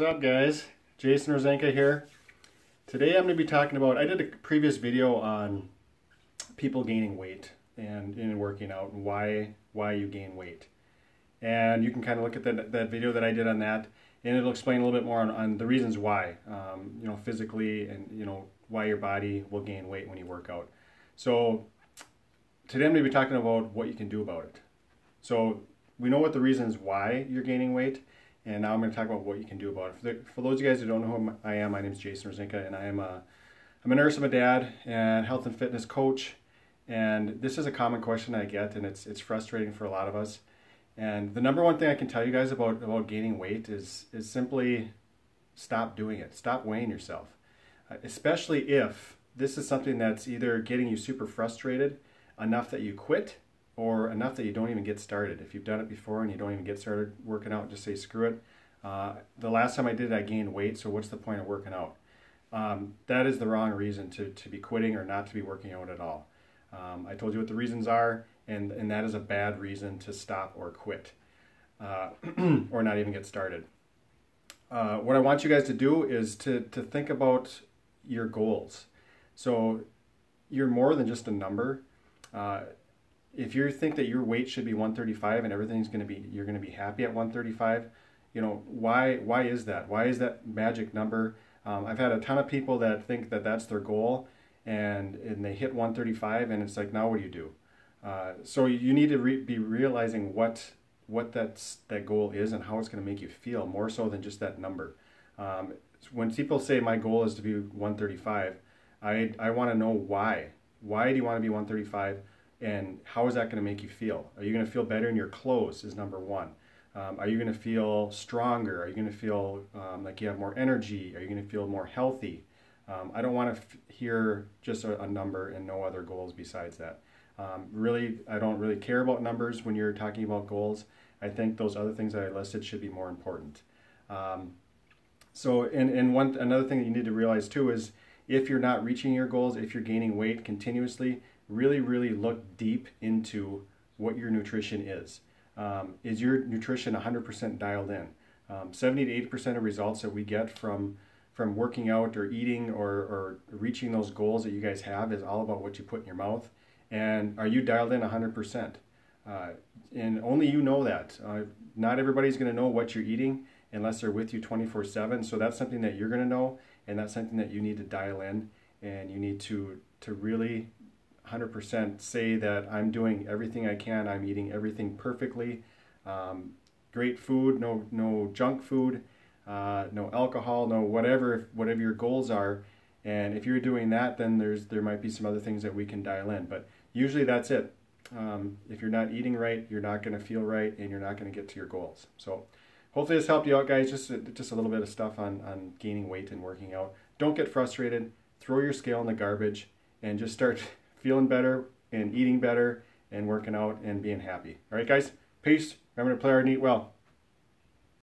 is up, guys? Jason Rozinka here. Today I'm going to be talking about, I did a previous video on people gaining weight and working out and why you gain weight. And you can kind of look at that video that I did on that, and it'll explain a little bit more on the reasons why, you know, physically, and you know, why your body will gain weight when you work out. So today I'm going to be talking about what you can do about it. So we know what the reasons why you're gaining weight, and now I'm going to talk about what you can do about it. For those of you guys who don't know who I am, my name is Jason Rozinka, and I'm a nurse, I'm a dad, and health and fitness coach. And this is a common question I get, and it's frustrating for a lot of us. And the number one thing I can tell you guys about gaining weight is simply stop doing it. Stop weighing yourself, especially if this is something that's either getting you super frustrated enough that you quit, or enough that you don't even get started. If you've done it before and you don't even get started working out, just say screw it. The last time I did it, I gained weight, so what's the point of working out? That is the wrong reason to be quitting or not to be working out at all. I told you what the reasons are, and that is a bad reason to stop or quit, or not even get started. What I want you guys to do is to think about your goals. So you're more than just a number. If you think that your weight should be 135 and everything's going to be, you're going to be happy at 135, you know, why is that? Why is that magic number? I've had a ton of people that think that that's their goal, and they hit 135, and it's like, now what do you do? So you need to be realizing what that goal is and how it's going to make you feel, more so than just that number. When people say my goal is to be 135, I want to know why. Why do you want to be 135? And how is that going to make you feel? Are you going to feel better in your clothes is number one. Are you going to feel stronger? Are you going to feel like you have more energy? Are you going to feel more healthy? I don't want to hear just a number and no other goals besides that. Really, I don't really care about numbers when you're talking about goals. I think those other things that I listed should be more important. So, and another thing that you need to realize too is if you're not reaching your goals, if you're gaining weight continuously, really look deep into what your nutrition is. Is your nutrition 100% dialed in? 70 to 80% of results that we get from working out or eating or reaching those goals that you guys have is all about what you put in your mouth. And are you dialed in 100%? And only you know that. Not everybody's going to know what you're eating unless they're with you 24/7. So that's something that you're going to know, and that's something that you need to dial in, and you need to really 100% say that I'm doing everything I can, I'm eating everything perfectly, great food, no junk food, no alcohol, no whatever your goals are. And if you're doing that, then there might be some other things that we can dial in, but usually that's it. If you're not eating right, you're not going to feel right, and you're not going to get to your goals. So hopefully this helped you out, guys. Just a little bit of stuff on gaining weight and working out. Don't get frustrated, throw your scale in the garbage, and just start feeling better and eating better and working out and being happy. All right, guys, peace. Remember to play hard and eat well.